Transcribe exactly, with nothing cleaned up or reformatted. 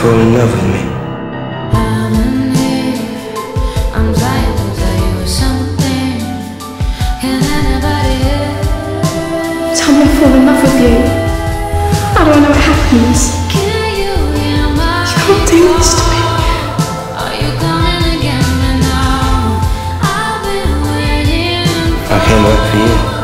for in love with me. I'm in here, I'm dying to tell you something. Can anybody hear? Tell me I fall in love with you. I don't know what happens. Can you hear my voice? You can't do this to me. Are you coming again now? I've been waiting. I can't wait for you.